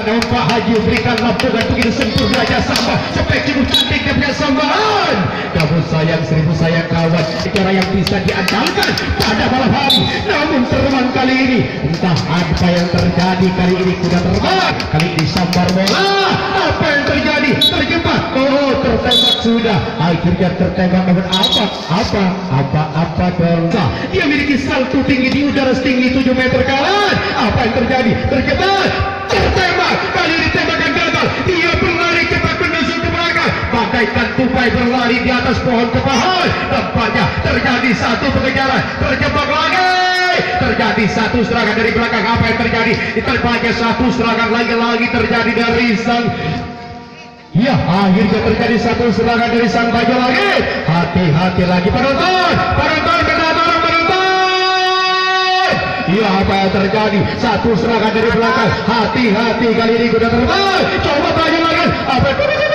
Dan Pak Haji berikan lapungan begitu sempurna jasamba sampai kini cantiknya punya sambaran. Kamu sayang seribu sayang kawan, cara yang bisa diandalkan pada malam hari. Namun terbang kali ini entah apa yang terjadi kali ini kuda terbang kali ini sambar bola. Apa yang terjadi? Terjebak. Oh, tertembak sudah. Akhirnya tertembak namun apa dosa. Dia memiliki salto tinggi di udara setinggi 7 meter kawan. Apa yang terjadi? Terjebak. Tertembak, kali ini tembakan gagal. Dia berlari cepat menuju ke belakang, bagaikan tupai berlari di atas pohon ke pohon. Tampaknya terjadi satu pengejaran, terjebak lagi. Terjadi satu serangan dari belakang. Apa yang terjadi? Tampaknya satu serangan lagi terjadi dari sang. Ya, akhirnya terjadi satu serangan dari sang Banyo Langit. Hati-hati lagi penonton, ya, apa yang terjadi? Satu serangan dari belakang. Hati-hati kali ini kuda terbang. Coba tanya lagi. Apa yang terjadi?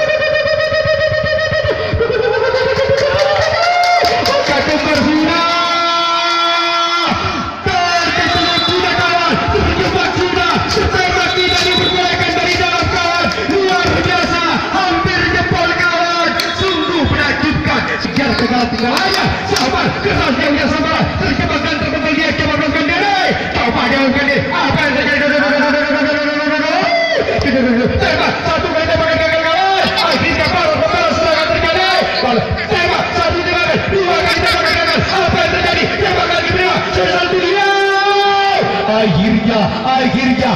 Akhirnya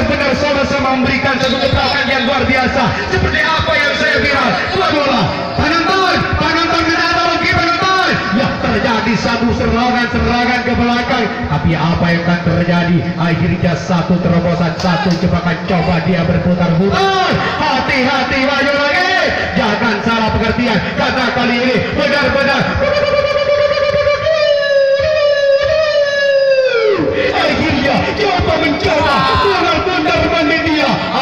benar-benar sama-sama memberikan satu ketahanan yang luar biasa seperti apa yang saya bilang. Bola, penonton menatap penonton. Ya, terjadi satu serangan ke belakang. Tapi apa yang akan terjadi? Akhirnya satu terobosan, satu jebakan, coba dia berputar-putar. Hati-hati Banyo Langit, jangan salah pengertian. Kata kali ini benar-benar.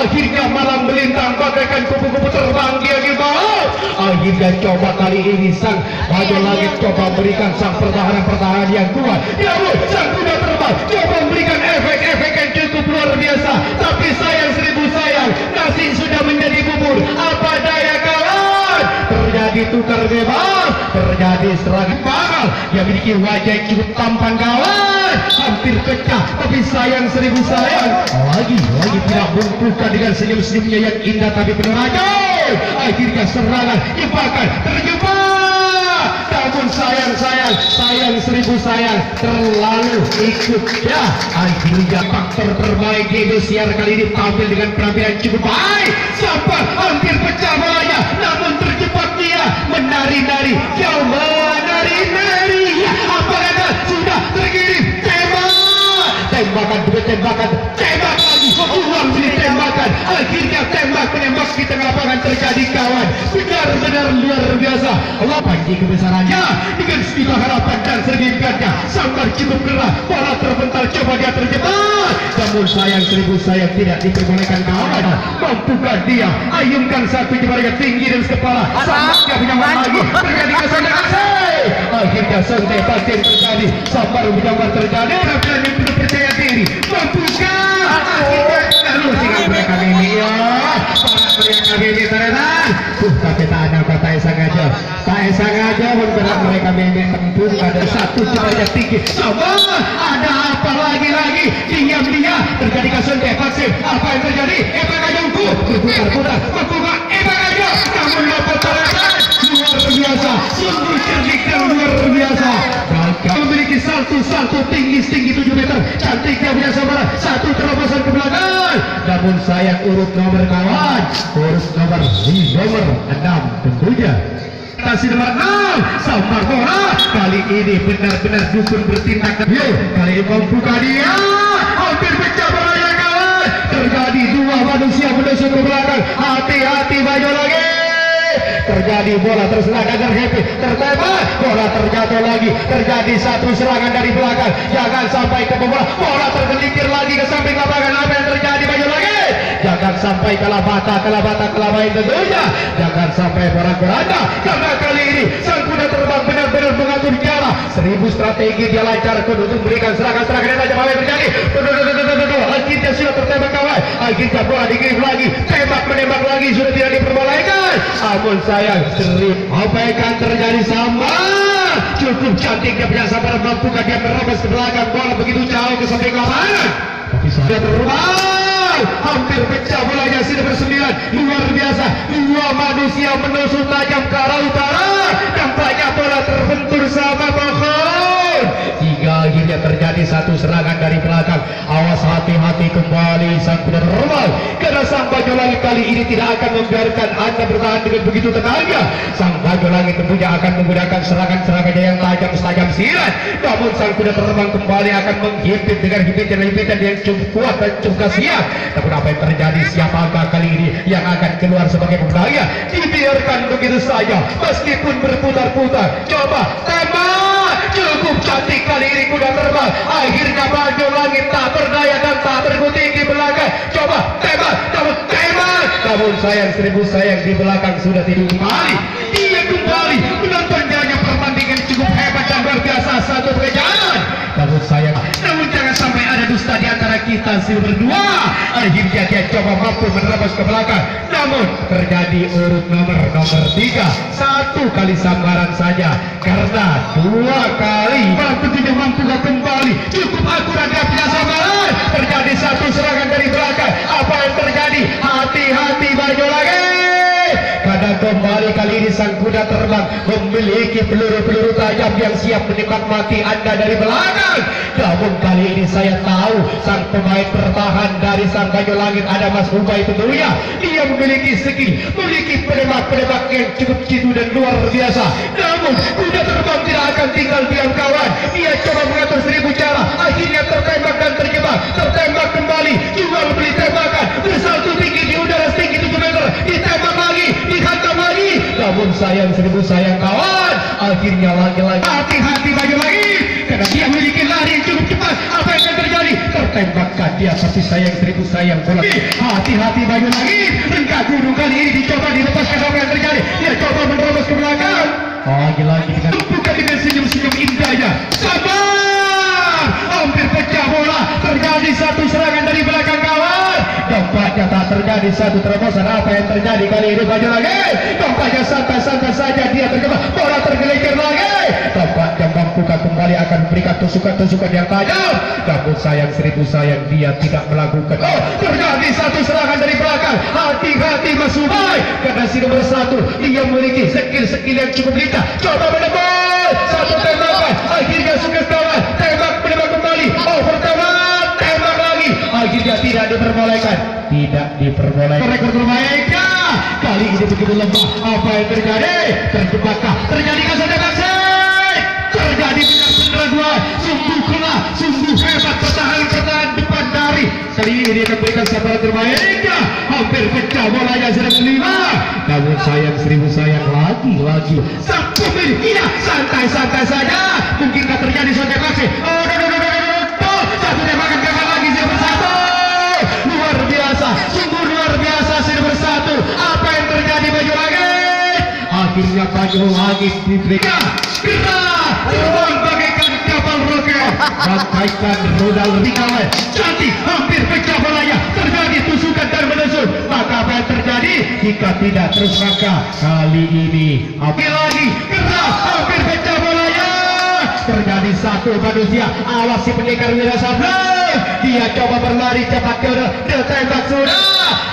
Akhirnya malam melintang bagaikan kupu-kupu terbang dia di bawah. Akhirnya coba kali ini sang Banyo Langit coba berikan sang pertahanan yang kuat. Ya, sang kuda terbang coba memberikan efek-efek yang cukup luar biasa. Tapi sayang seribu sayang, nasi sudah menjadi bubur. Apa daya kawan? Terjadi tukar bebas, terjadi serangan bakal. Dia memiliki wajah yang cukup tampan kawan. Hampir pecah, tapi sayang seribu sayang, lagi tidak lumpuhkan dengan senyum-senyumnya yang indah tapi benar aja. Akhirnya serangan jebakan terjebak, namun sayang seribu sayang terlalu ikut ya. Akhirnya faktor terbaik di Indonesia kali ini tampil dengan penampilan cukup baik. Sampai hampir pecah malahnya, namun terjebak dia menari-nari jauh menari-nari. Apa kata sudah terkirim? Tembakan lagi, ulang tembakan. Akhirnya tembak menembak di tengah lapangan terjadi kawan. Benar-benar luar biasa. Allah pagi kebesarannya dengan segala harapan dan sedikitnya. Sambar cukup keras, bola terbentar coba dia terjebak. Namun sayang seribu sayang tidak diperbolehkan kawan. Mampukah dia? Ayunkan satu jempolnya tinggi dari kepala. Sambarnya menyambar lagi. Terjadi kesalahan. Akhirnya sentai pasien terjadi. Sambar menyambar terjadi. Rakyatnya penuh percaya diri. Mampukah? Akhirnya lalu singkat mereka ini ya. Para mereka ini terenan. Kita ada kata sengaja. Tak sengaja memberat mereka ini tempur ada satu jempolnya tinggi. Sambar ada apa lagi? Diam-diam terjadi sentai pasien. Apa yang terjadi? Epak aja ukur. Berputar-putar. Mampukah? Epak aja. Namun lopot terangkan. Luar biasa, sungguh cerdik dan luar biasa. Memiliki salto tinggi setinggi 7 meter. Cantiknya punya saudara. Satu terobosan ke belakang. Namun sayang urut nomor kawan. Urut nomor 6 tentunya. Kasih nomor 6. Sambar bola. Kali ini benar-benar dukun bertindak. Kali ini membuka dia. Hampir pecah bolanya kawan. Terjadi dua manusia menuju ke belakang. Hati-hati Banyo Langit. terjadi bola terserahkan terhimpit, tertembak, bola terjatuh lagi, terjadi satu serangan dari belakang, jangan sampai ke bola, bola tergelincir lagi ke samping lapangan. Apa yang terjadi Banyo Langit? Jangan sampai kalah bata, kalah bata, kalah main tentunya, jangan sampai beranda, karena kali ini sang kuda terbang benar-benar mengatur jalan, 1000 strategi dia lancarkan untuk memberikan serangan-serangan yang tajam. Apa yang terjadi? Akhirnya sudah tertembak kawan, akhirnya bola dikirim lagi, tembak menembak lagi, sudah tidak diperbolehkan. Ampun sayang, serip apa yang akan terjadi sama? Cukup cantiknya punya sabar, mampukah dia merobos ke belakang bola begitu jauh ke samping lapangan? Tapi sudah terbang, hampir pecah bolanya sudah bersembilan, luar biasa, dua manusia menusuk tajam ke arah utara, nampaknya bola terbentur sama pohon. Hingga akhirnya terjadi satu serangan dari belakang. Awas hati-hati kembali sang kuda terbang, karena sang Banyo Langit kali ini tidak akan membiarkan Anda bertahan dengan begitu tenangnya. Sang Banyo Langit tentunya akan menggunakan serangan-serangannya yang tajam silat, namun sang kuda terbang kembali akan menghimpit dengan himpitan-himpitan yang cukup kuat dan cukup siap. Namun apa yang terjadi, siapakah kali ini yang akan keluar sebagai pemenangnya? Dibiarkan begitu saja meskipun berputar-putar. Coba tembak, cukup cantik kali ini kuda terbang. Akhirnya Banyo Langit tak berdaya dan tak berkutik di belakang. Coba tembak, namun tembak, namun sayang, seribu sayang di belakang sudah tidur kembali. Dia kembali menonton jalannya pertandingan cukup hebat dan luar biasa, satu pekerjaan. Namun sayang, namun jangan sampai ada dusta di antara kita berdua. Akhirnya dia coba mampu menerobos ke belakang, namun terjadi urut nomor 3. Satu kali sambaran saja, karena dua kali mampu tidak mampu kembali. Cukup akurat dia punya sambaran. Terjadi satu serangan dari belakang. Apa yang terjadi? Hati-hati Banyo Langit, karena kembali kali ini sang kuda terbang memiliki peluru-peluru tajam yang siap menembak mati Anda dari belakang. Namun kali ini saya tahu sang pemain bertahan dari sang Banyo Langit ada Mas Ubay tentunya. Dia memiliki skill, memiliki penembak-penembak yang cukup jitu dan luar biasa. Namun kuda terbang tidak akan tinggal diam kawan. Dia coba mengatur 1000 cara, akhirnya tertembak dan terjebak, tertembak kembali, juga membeli tembakan, bersatu tinggi di udara setinggi 7 meter, ditembak lagi, dihantam lagi. Namun sayang, 1000 sayang kawan, akhirnya lagi-lagi hati-hati Banyo Langit, karena dia memiliki lari cukup cepat. Apa yang terjadi? Tertembakkan dia pasti sayang, 1000 sayang bola. Hati-hati Banyo Langit, rengkak gunung kali ini dicoba dilepaskan. Apa yang terjadi? Dia coba menerobos ke belakang, lagi-lagi tumpukan dengan senyum-senyum indahnya. Sabar, hampir pecah bola, terjadi satu serangan dari belakang kawan. Nampaknya tak terjadi satu terobosan. Apa yang terjadi kali ini Banyo Langit? Nampaknya santai-santai saja dia terjebak, bola tergelincir lagi. Nampaknya mampukan kembali akan berikan tusukan-tusukan yang tajam. Namun sayang, 1000 sayang dia tidak melakukan. Oh, terjadi satu serangan dari belakang. Hati-hati Mas Ubay, karena si nomor 1 dia memiliki skill-skill yang cukup lincah. Coba menembak, satu tembakan, akhirnya sukses kawan. Tembak, menembak kembali, over tembak, tembak lagi, akhirnya tidak diperbolehkan. Tidak diperbolehkan. Rekor terbaiknya kali ini begitu lemah. Apa yang terjadi? Terjebakkan, terjadi kasar-kasar, terjadi benar-benar dua. Sungguh kelah, sungguh hebat pertahanan depan dari. Kali ini dia akan berikan sabaran terbaiknya. Hampir pecah bolanya sudah 5. Namun sayang, 1000 sayang lagi-lagi. Sang pemilik tidak santai-santai saja. Mungkinkah terjadi suatu tembakan? Oh, satu tembakan gagal lagi, sudah bersatu. Luar biasa, sungguh luar biasa, sudah bersatu. Apa yang terjadi Banyo Langit? Akhirnya Banyo Langit diberikan. Terbang bagaikan kapal roket, bagaikan rudal ringan, cantik, hampir pecah bolanya, terjadi tusukan dan menusuk. Maka apa yang terjadi? Jika tidak terus maka kali ini hampir lagi, keras, hampir pecah bolanya, terjadi satu manusia. Awasi pendekar Wirasabda, dia coba berlari cepat ke udara, ditembak sudah.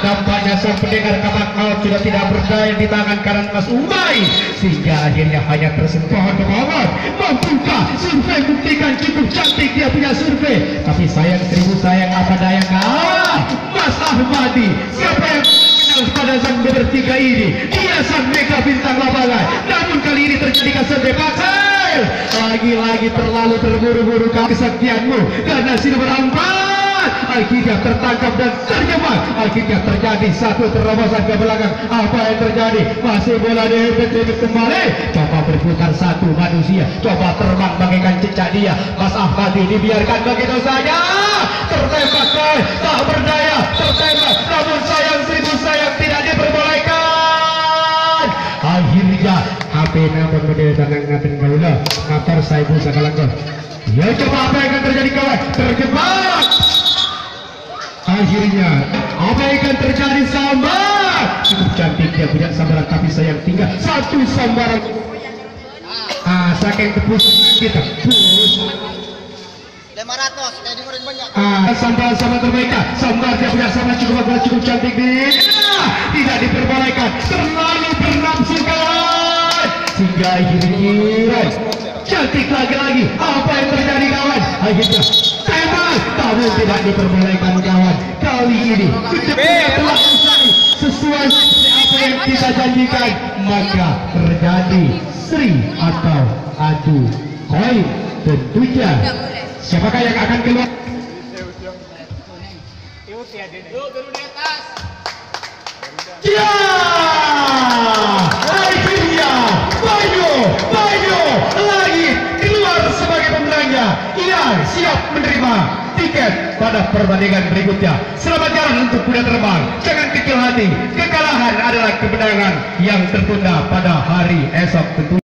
Nampaknya sang pendekar kapal sudah tidak berdaya di tangan kanan Mas Ubay, sehingga akhirnya hanya tersentuh ke bawah. Mampukah survei buktikan cukup cantik dia punya survei. Tapi sayang, 1000 sayang apa daya kalah. Mas Ahmadi, siapa yang kenal pada sang bertiga ini? Dia sang mega bintang lapangan. Namun kali ini terjadi kasar debatan. Lagi-lagi terlalu terburu-buru kesaktianmu, karena si nomor 4 terbang, akhirnya tertangkap dan terjebak. Akhirnya terjadi satu terobosan ke belakang. Apa yang terjadi? Masih bola dihempit-hempit kembali. Coba berputar satu manusia, coba terbang bagaikan cicak dia. Mas Ahmad dibiarkan begitu saja. Tertembak boy, tak berdaya, tertembak. Namun sayang seribu sayang tidak diperbolehkan. Akhirnya HP nampun berdiri tangan ngatin baula. Motor saya pun sekalangkor. Ya coba apa yang akan terjadi kawan? Terjebak. Akhirnya apa yang akan terjadi sama? Cukup cantik dia punya sambaran, tapi sayang tinggal satu sambaran. Ah saking kepus kita. Pus. 500, saya dengerin banyak. Sambar-sambar terbaik. Sambar dia punya sambar cukup bagus, cukup cantik dia. Tidak diperbolehkan. Terlalu bernafsu kawan. Hingga akhirnya cantik lagi-lagi. Apa yang terjadi kawan? Akhirnya tembak. Tapi tidak diperbolehkan kawan. Kali ini kecepatan telah usai sesuai apa yang kita janjikan. Maka terjadi seri atau adu koin. Tentunya siapakah yang akan keluar? Ya! Akhirnya Banyo Langit keluar sebagai pemenangnya. Ia siap menerima tiket pada perbandingan berikutnya. Selamat jalan untuk Kuda Terbang. Jangan kecil hati. Kekalahan adalah kemenangan yang tertunda pada hari esok tentu.